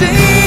Deep